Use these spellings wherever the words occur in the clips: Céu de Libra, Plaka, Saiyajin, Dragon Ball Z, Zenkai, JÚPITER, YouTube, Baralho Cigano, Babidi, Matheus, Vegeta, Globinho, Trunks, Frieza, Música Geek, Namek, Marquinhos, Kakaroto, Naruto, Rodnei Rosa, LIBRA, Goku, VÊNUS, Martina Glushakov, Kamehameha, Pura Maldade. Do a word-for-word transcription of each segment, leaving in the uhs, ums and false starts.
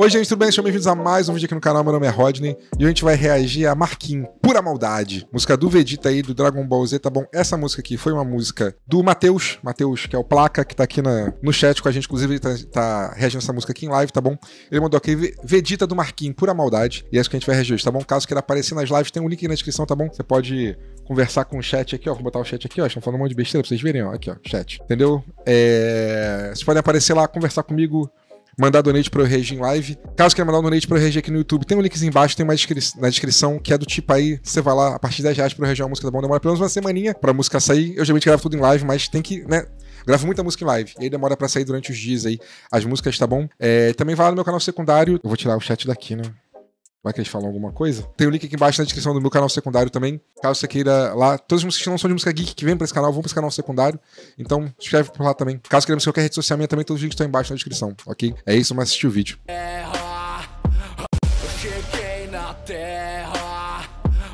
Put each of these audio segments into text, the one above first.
Oi gente, tudo bem? Sejam bem-vindos a mais um vídeo aqui no canal, meu nome é Rodney e a gente vai reagir a Marquinhos, Pura Maldade, música do Vegeta aí, do Dragon Ball Z, tá bom? Essa música aqui foi uma música do Matheus, Matheus que é o Plaka, que tá aqui na, no chat com a gente, inclusive ele tá, tá reagindo essa música aqui em live, tá bom? Ele mandou aqui, Vegeta do Marquinhos, Pura Maldade, e é isso que a gente vai reagir hoje, tá bom? Caso queira aparecer nas lives, tem um link aí na descrição, tá bom? Você pode conversar com o chat aqui, ó, vou botar o chat aqui, ó, estão falando um monte de besteira pra vocês verem, ó, aqui ó, chat, entendeu? É... Vocês podem aparecer lá, conversar comigo, mandar donate pra eu reagir em live. Caso queira mandar um donate pra eu reagir aqui no YouTube, tem um linkzinho embaixo, tem uma descri na descrição, que é do tipo aí, você vai lá, a partir das reais pra eu reagir uma música, tá bom? Demora pelo menos uma semaninha pra música sair. Eu geralmente gravo tudo em live, mas tem que, né, gravo muita música em live, e aí demora pra sair durante os dias aí as músicas, tá bom? É, também vai lá no meu canal secundário, eu vou tirar o chat daqui, né? Vai que eles falam alguma coisa? Tem o um link aqui embaixo na descrição do meu canal secundário também. Caso você queira lá, todas as músicas que não são de música geek que vêm pra esse canal, vão pra esse canal secundário. Então, se inscreve por lá também. Caso queira qualquer rede social minha também, todos os links estão embaixo na descrição, ok? É isso, mas assistir o vídeo. Terra, eu cheguei na terra,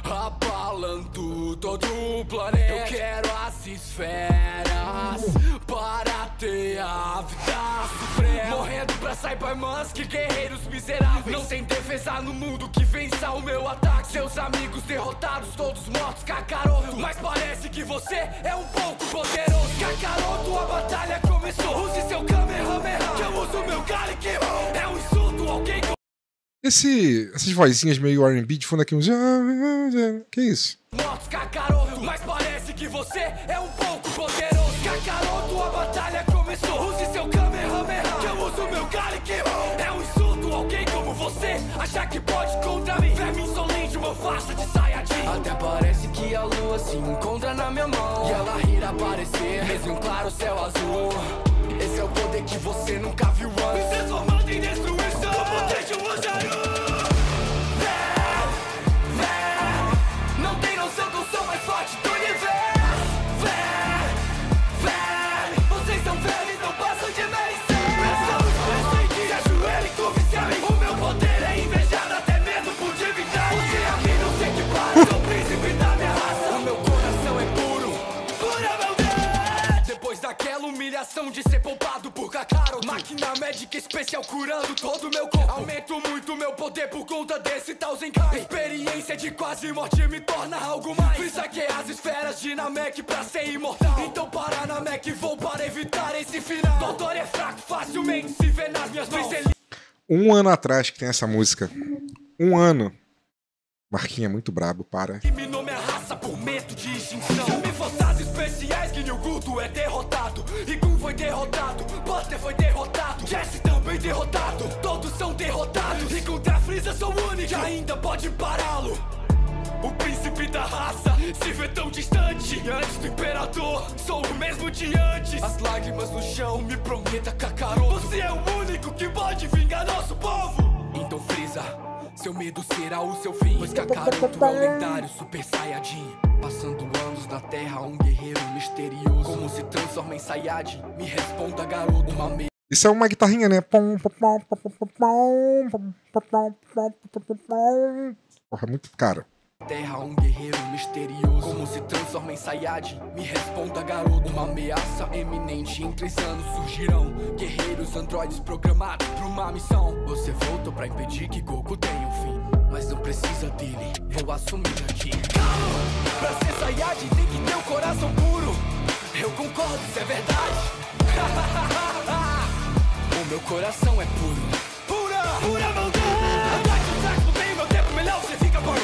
abalando todo o planeta. Eu quero as esferas para ter a vida suprema. Morrendo pra Cybermans que guerreiros miseráveis não tem defesa no mundo que vença o meu ataque. Seus amigos derrotados, todos mortos, Kakaroto, mas parece que você é um pouco poderoso. Kakaroto, a batalha começou. Use seu Kamehameha, que eu uso meu Garlic Roll. É um insulto, alguém... Esse... Essas vozinhas meio R and B de fundo aqui, uns... Que isso? Mortos, Kakaroto, mas parece que você é um pouco poderoso. Kakaroto, a batalha começou. Use seu Kamehameha, que eu uso meu Garlic Roll. É um insulto, alguém como você achar que pode contra mim. Verme insolente, uma farsa de Saiyajin. Até parece que a lua se encontra na minha mão, e ela rir aparecer, mesmo em claro céu azul. Esse é o poder que você nunca viu antes, me transformando em destruição. O poder de um anjo. Não tem noção do som mais forte do universo. Vé, vé, vocês são velhos, não passam de merecer. Eu sou de ajoelho e convicção-me. O meu poder é invejado até mesmo por divindade. Você aqui não se equipara, sou o príncipe da minha raça. O meu coração é puro, pura maldade. Depois daquela humilhação de ser poupado por Kakaroto, máquina médica especial curando todo o meu corpo. Aumento muito meu poder por conta desse tal Zenkai. Experiência de quase morte me torna algo mais. Fiz aqui as esferas de Namek pra ser imortal. Então para Namek vou para evitar esse final. Doutor é fraco, facilmente se vê nas minhas mãos. Um ano atrás que tem essa música. Um ano. Marquinhos é muito brabo, para. Eliminou minha raça por medo de extinção. Chame forças especiais que o Goku é derrotado. E Goku foi derrotado, Buster foi derrotado, Jesse também derrotado. Todos são derrotados e contra a Frieza sou único. E ainda pode pará-lo. O príncipe da raça se vê tão distante. Antes do imperador, sou o mesmo de antes. As lágrimas no chão, me prometa, Kakaroto, você é o único que pode vingar nosso povo. Então Frieza, seu medo será o seu fim, pois Kakaroto é um lendário super Saiyajin. Passando anos na terra, um guerreiro misterioso, como se transforma em Saiyajin, me responda garoto, uma me... Isso é uma guitarrinha, né? Porra, muito cara. Terra, um guerreiro misterioso, como se transforma em Saiyajin, me responda garoto. Uma ameaça eminente, em três anos surgirão guerreiros androides programados pra uma missão. Você voltou pra impedir que Goku tenha um fim, mas não precisa dele, vou assumir aqui. Calma, pra ser Saiyajin tem que ter o coração puro. Eu concordo, isso é verdade. O meu coração é puro. Pura, pura maldade. Ataque o saco, bem meu tempo melhor, você fica por...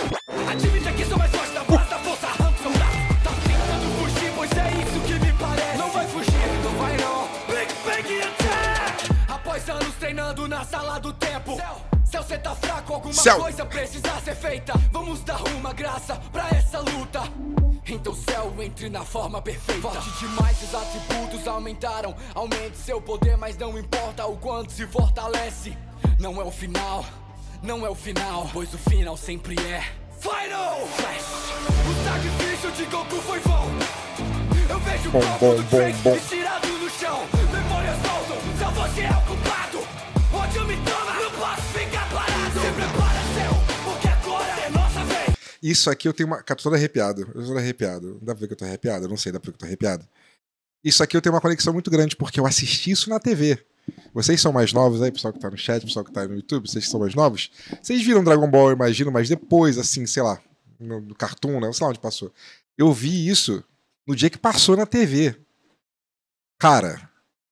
Admita que sou mais forte da base da força, arranca seu braço. Tá tentando fugir, pois é isso que me parece. Não vai fugir, não vai não. Big Bang attack. Após anos treinando na sala do tempo, céu, céu cê tá fraco, alguma céu. coisa precisa ser feita. Vamos dar uma graça pra essa luta. Então céu, entre na forma perfeita. Forte demais, os atributos aumentaram. Aumente seu poder, mas não importa o quanto se fortalece. Não é o final, não é o final, pois o final sempre é Final! O sacrifício de Goku foi vão. Eu vejo o corpo do Trunks tirado no chão. Memórias voltam, só você é o culpado. Onde eu me toma, não posso ficar parado. Se prepara, seu, porque agora é nossa vez. Isso aqui eu tenho uma... Cara, tô todo arrepiado. Eu tô todo arrepiado. Dá pra ver que eu tô arrepiado? Eu não sei, dá pra ver que eu tô arrepiado. Isso aqui eu tenho uma conexão muito grande, porque eu assisti isso na T V. Vocês são mais novos aí, pessoal que tá no chat, pessoal que tá aí no YouTube, vocês que são mais novos, vocês viram Dragon Ball, eu imagino, mas depois, assim, sei lá, no, no Cartoon, né? Não sei lá onde passou. Eu vi isso no dia que passou na T V. Cara,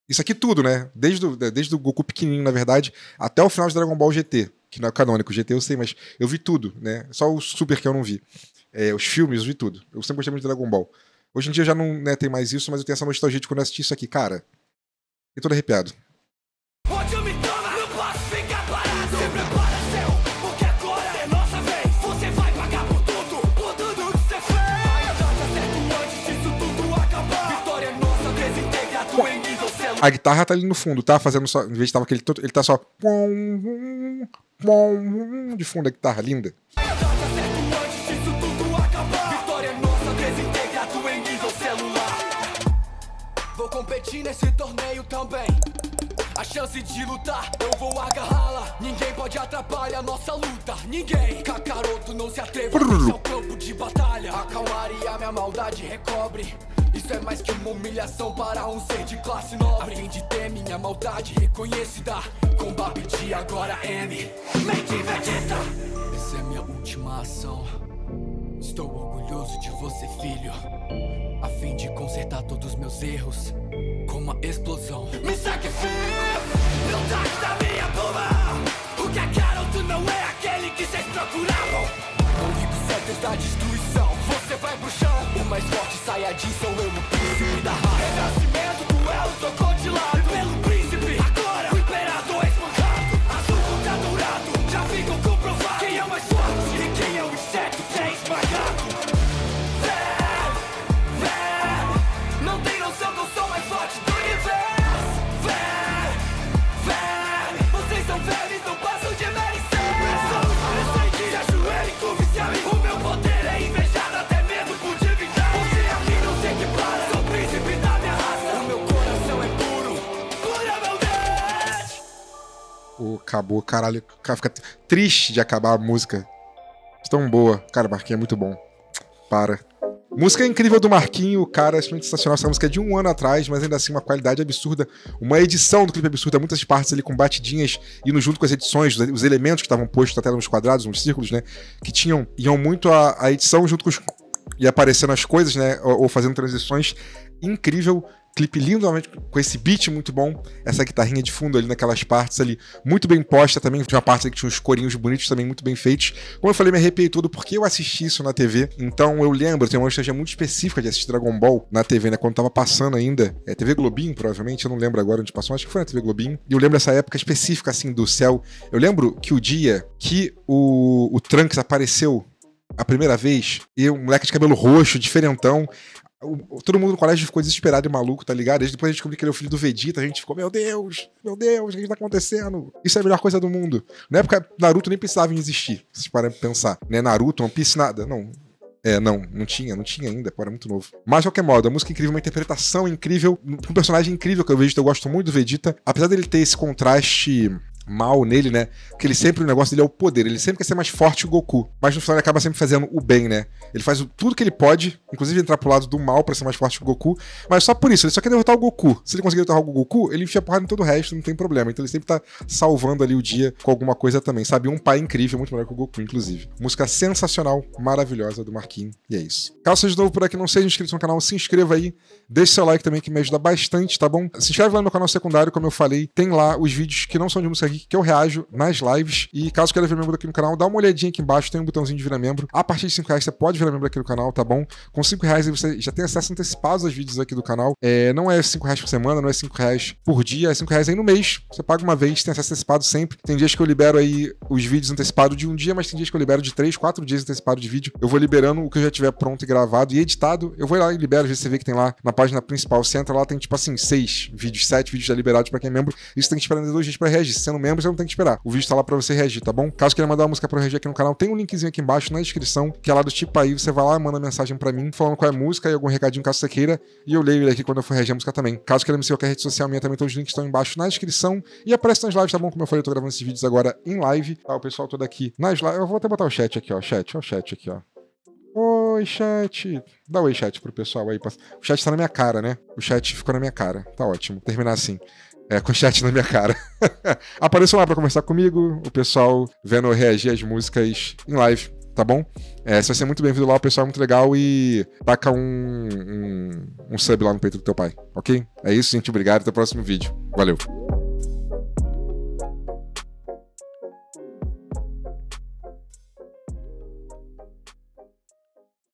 isso aqui tudo, né? Desde o, desde o Goku pequenininho, na verdade, até o final de Dragon Ball G T, que não é canônico, G T eu sei, mas eu vi tudo, né? Só o Super que eu não vi. É, os filmes, eu vi tudo. Eu sempre gostei muito de Dragon Ball. Hoje em dia eu já não, né, tem mais isso, mas eu tenho essa nostalgia de quando eu assisti isso aqui. Cara, fiquei todo arrepiado. A guitarra tá ali no fundo, tá? Fazendo só. Em vez de tava aquele todo. Ele tá só. De fundo a guitarra, linda. Vou competir nesse torneio também. A chance de lutar, eu vou agarrá-la. Ninguém pode atrapalhar nossa luta, ninguém. Kakaroto não se atreva ao campo de batalha. Acalmaria minha maldade, recobre. Isso é mais que uma humilhação para um ser de classe nobre. A fim de ter minha maldade reconhecida, com Babidi agora M. Mente Vegeta! Essa é minha última ação. Estou orgulhoso de você, filho. A fim de consertar todos os meus erros, com uma explosão. Me sacrifico! Não traz da minha pluma! O Kakaroto não é aquele que vocês procuravam. Não fico certo da destruição. Você vai pro chão. O mais forte Saiyajin sou eu, no príncipe da raça. Renascimento, duelo, sou contilado pelo príncipe. Agora o imperador é espancado. Azul contra dourado, já ficam comprovados. Quem é o mais forte e quem é o inseto que é esmagado. Vem, vem. Não tem noção que eu sou mais forte do universo. Vem, vem. Vocês são velhos, não passam de merecer. Eu sei que ajoelho e convicção. O meu poder é invejado até. Oh, acabou, caralho. O cara fica triste de acabar a música. Tão boa. Cara, Marquinhos é muito bom. Para. Música incrível do Marquinhos, cara, é extremamente sensacional. Essa música é de um ano atrás, mas ainda assim uma qualidade absurda. Uma edição do clipe absurda, muitas partes ali com batidinhas, indo junto com as edições, os elementos que estavam postos até nos quadrados, nos círculos, né? Que tinham, iam muito a, a edição junto com os... E aparecendo as coisas, né? Ou, ou fazendo transições. Incrível. Clipe lindo, com esse beat muito bom, essa guitarrinha de fundo ali naquelas partes ali, muito bem posta também, tinha uma parte ali que tinha uns corinhos bonitos também, muito bem feitos. Como eu falei, me arrepiei todo porque eu assisti isso na T V, então eu lembro, eu tenho uma história muito específica de assistir Dragon Ball na T V, né, quando tava passando ainda, é T V Globinho provavelmente, eu não lembro agora onde passou, acho que foi na T V Globinho, e eu lembro essa época específica assim do céu, eu lembro que o dia que o, o Trunks apareceu a primeira vez, e um moleque de cabelo roxo, diferentão, todo mundo no colégio ficou desesperado e maluco, tá ligado? Desde depois a gente descobriu que ele é o filho do Vegeta, a gente ficou, meu Deus, meu Deus, o que tá acontecendo? Isso é a melhor coisa do mundo. Na época, Naruto nem precisava existir, vocês param pra pensar. Né? Naruto, One Piece, nada. Não, é, não, não tinha, não tinha ainda, pô, era muito novo. Mas, de qualquer modo, a música é incrível, uma interpretação incrível, um personagem incrível que eu vejo, eu gosto muito do Vegeta. Apesar dele ter esse contraste mal nele, né? Porque ele sempre, o negócio dele é o poder, ele sempre quer ser mais forte que o Goku, mas no final ele acaba sempre fazendo o bem, né? Ele faz tudo que ele pode, inclusive entrar pro lado do mal pra ser mais forte que o Goku, mas só por isso, ele só quer derrotar o Goku. Se ele conseguir derrotar o Goku, ele enfia porrada em todo o resto, não tem problema. Então ele sempre tá salvando ali o dia com alguma coisa também, sabe? Um pai incrível, muito melhor que o Goku, inclusive. Música sensacional, maravilhosa do Marquinhos, e é isso. Caso seja novo por aqui, não seja inscrito no canal, se inscreva aí, deixe seu like também que me ajuda bastante, tá bom? Se inscreve lá no meu canal secundário, como eu falei, tem lá os vídeos que não são de música aqui, que eu reajo nas lives, e caso queira virar membro aqui no canal, dá uma olhadinha aqui embaixo, tem um botãozinho de virar membro, a partir de cinco reais você pode virar membro aqui no canal, tá bom? Com cinco reais você já tem acesso antecipado aos vídeos aqui do canal, é, não é cinco reais por semana, não é cinco reais por dia, é cinco reais aí no mês, você paga uma vez, tem acesso antecipado sempre, tem dias que eu libero aí os vídeos antecipados de um dia, mas tem dias que eu libero de três, quatro dias antecipado de vídeo, eu vou liberando o que eu já tiver pronto e gravado e editado, eu vou lá e libero, às vezes você vê que tem lá na página principal, você entra lá, tem tipo assim, seis vídeos, sete vídeos já liberados pra quem é membro, isso tem que esperar dois dias pra reagir, sendo membro, você não tem que esperar. O vídeo tá lá pra você reagir, tá bom? Caso queira mandar uma música pra eu reagir aqui no canal, tem um linkzinho aqui embaixo na descrição, que é lá do tipo aí, você vai lá, manda mensagem pra mim, falando qual é a música e algum recadinho caso você queira, e eu leio ele aqui quando eu for reagir a música também. Caso queira me seguir qualquer rede social minha também, todos os links estão embaixo na descrição, e aparece nas lives, tá bom? Como eu falei, eu tô gravando esses vídeos agora em live, tá? O pessoal todo aqui nas lives, eu vou até botar o chat aqui, ó, chat, ó, chat aqui, ó. Oi, chat. Dá oi, chat, pro pessoal aí. O chat tá na minha cara, né? O chat ficou na minha cara, tá ótimo. Terminar assim. é, com chat na minha cara. Apareçam lá pra conversar comigo, o pessoal vendo eu reagir às músicas em live, tá bom? É, você vai ser muito bem-vindo lá, o pessoal é muito legal e taca um, um, um sub lá no peito do teu pai, ok? É isso, gente, obrigado, até o próximo vídeo. Valeu!